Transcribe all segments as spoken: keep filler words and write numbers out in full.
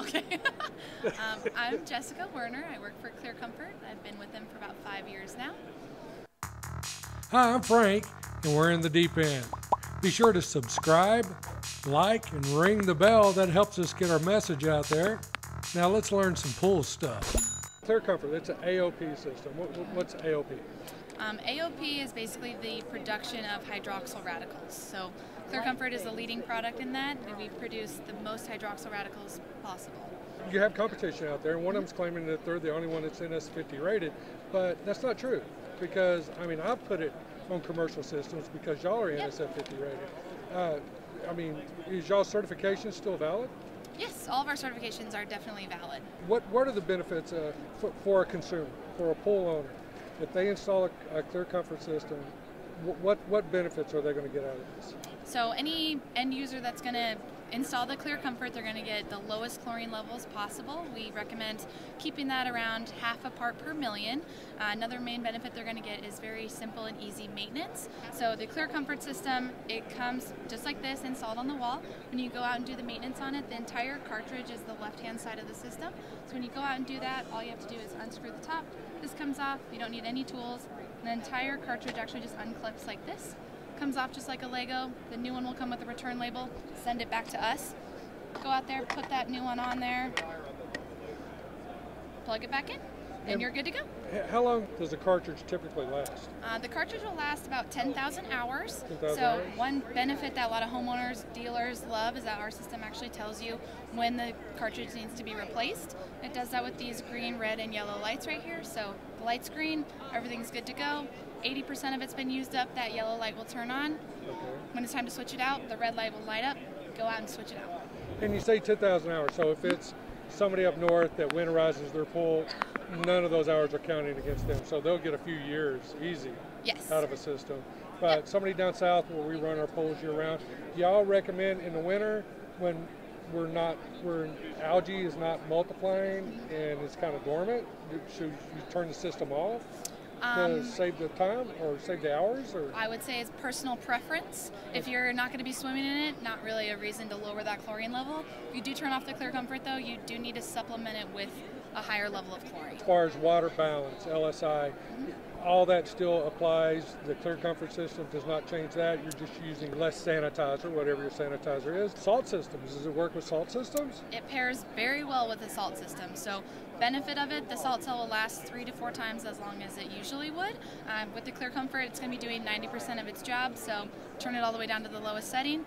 Okay. um, I'm Jessica Werner. I work for Clear Comfort. I've been with them for about five years now. Hi, I'm Frank, and we're in the deep end. Be sure to subscribe, like, and ring the bell. That helps us get our message out there. Now let's learn some pool stuff. Clear Comfort, it's an A O P system. What, what's A O P? Um, A O P is basically the production of hydroxyl radicals. So Clear Comfort is a leading product in that, and we produce the most hydroxyl radicals possible. You have competition out there, and one of them's claiming that they're the only one that's N S fifty rated, but that's not true, because, I mean, I put it on commercial systems because y'all are yep. N S F fifty rated. Uh, I mean, is y'all's certification still valid? Yes, all of our certifications are definitely valid. What What are the benefits uh, for, for a consumer, for a pool owner? If they install a, a Clear Comfort system, what what benefits are they going to get out of this? So any end user that's going to install the Clear Comfort, they're going to get the lowest chlorine levels possible. We recommend keeping that around half a part per million. Uh, another main benefit they're going to get is very simple and easy maintenance. So the Clear Comfort system, it comes just like this, installed on the wall. When you go out and do the maintenance on it, the entire cartridge is the left-hand side of the system. So when you go out and do that, all you have to do is unscrew the top. This comes off. You don't need any tools. The entire cartridge actually just unclips like this. Comes off just like a Lego. The new one will come with a return label. Send it back to us. Go out there, put that new one on there, plug it back in, and, and you're good to go. How long does the cartridge typically last? Uh, the cartridge will last about ten thousand hours. ten thousand so hours? One benefit that a lot of homeowners, dealers love is that our system actually tells you when the cartridge needs to be replaced. It does that with these green, red, and yellow lights right here. So the light's green, everything's good to go. eighty percent of it's been used up, that yellow light will turn on. Okay. When it's time to switch it out, the red light will light up. Go out and switch it out. And you say ten thousand hours, so if it's somebody up north that winterizes their pool, none of those hours are counting against them, so they'll get a few years easy yes. out of a system. But yep. somebody down south where we run our pools year-round, y'all recommend in the winter when we're not, where algae is not multiplying and it's kind of dormant, should you turn the system off? Um, save the time or save the hours? Or? I would say it's personal preference. If you're not going to be swimming in it, not really a reason to lower that chlorine level. If you do turn off the Clear Comfort though, you do need to supplement it with a higher level of chlorine. As far as water balance, L S I, mm-hmm. all that still applies. The Clear Comfort system does not change that. You're just using less sanitizer, whatever your sanitizer is. Salt systems, does it work with salt systems? It pairs very well with the salt system. So benefit of it, the salt cell will last three to four times as long as it usually would. Um, with the Clear Comfort, it's going to be doing ninety percent of its job, so turn it all the way down to the lowest setting.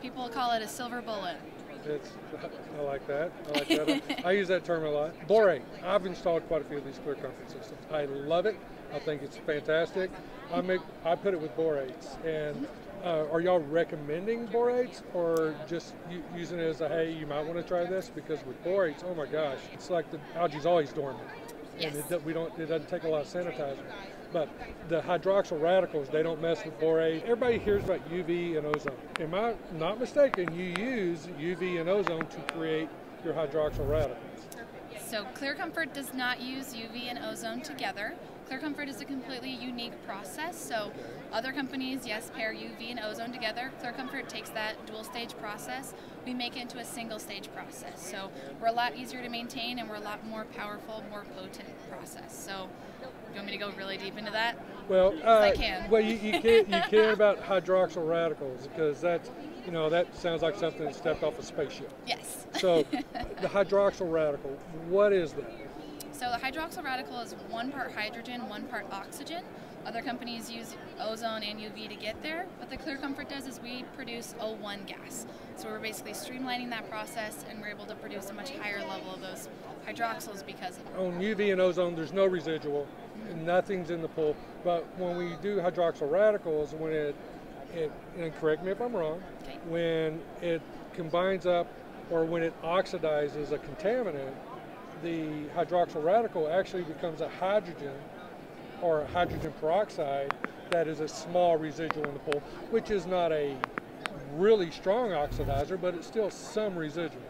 People call it a silver bullet. It's, I like that. I like that. I, I use that term a lot. Borate. I've installed quite a few of these Clear Comfort systems. I love it. I think it's fantastic. I make. I put it with borates. And uh, are y'all recommending borates or just using it as a hey, you might want to try this? Because with borates, oh my gosh, it's like the algae's always dormant, yes. and it, we don't. It doesn't take a lot of sanitizer. But the hydroxyl radicals, they don't mess with borate. Everybody hears about U V and ozone. Am I not mistaken, you use U V and ozone to create your hydroxyl radicals? So Clear Comfort does not use U V and ozone together. Clear Comfort is a completely unique process. So other companies, yes, pair U V and ozone together. Clear Comfort takes that dual stage process. We make it into a single stage process. So we're a lot easier to maintain and we're a lot more powerful, more potent process. So you want me to go really deep into that? Well, uh, I can. Well, you, you can you care about hydroxyl radicals because that's, you know, that sounds like something that stepped off a spaceship. Yes. So the hydroxyl radical, what is that? So the hydroxyl radical is one part hydrogen, one part oxygen. Other companies use ozone and U V to get there. What the Clear Comfort does is we produce O one gas. So we're basically streamlining that process and we're able to produce a much higher level of those hydroxyls because of it. On U V and ozone, there's no residual. Nothing's in the pool. But when we do hydroxyl radicals, when it, it and correct me if I'm wrong, okay. when it combines up or when it oxidizes a contaminant, the hydroxyl radical actually becomes a hydrogen or a hydrogen peroxide that is a small residual in the pool, which is not a really strong oxidizer, but it's still some residual.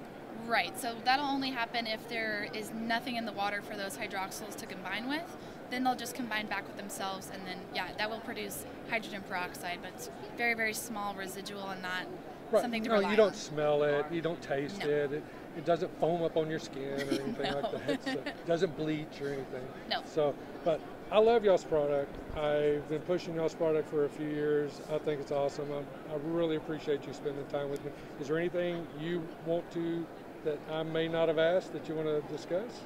Right, so that'll only happen if there is nothing in the water for those hydroxyls to combine with. Then they'll just combine back with themselves, and then, yeah, that will produce hydrogen peroxide, but it's very, very small residual and not right. something to rely on. No, you don't smell it, you don't taste no. it. it It doesn't foam up on your skin or anything no. like that. So it doesn't bleach or anything. No. So, but I love y'all's product. I've been pushing y'all's product for a few years. I think it's awesome. I'm, I really appreciate you spending time with me. Is there anything you want to, that I may not have asked, that you want to discuss?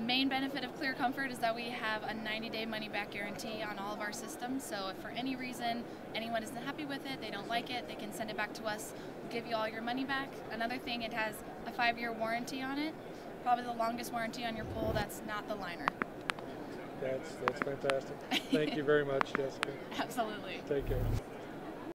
Main benefit of Clear Comfort is that we have a ninety day money-back guarantee on all of our systems, so if for any reason anyone isn't happy with it, they don't like it, they can send it back to us. We'll give you all your money back. Another thing, it has a five year warranty on it, probably the longest warranty on your pool that's not the liner. That's, that's fantastic. Thank you very much, Jessica. Absolutely. Take care.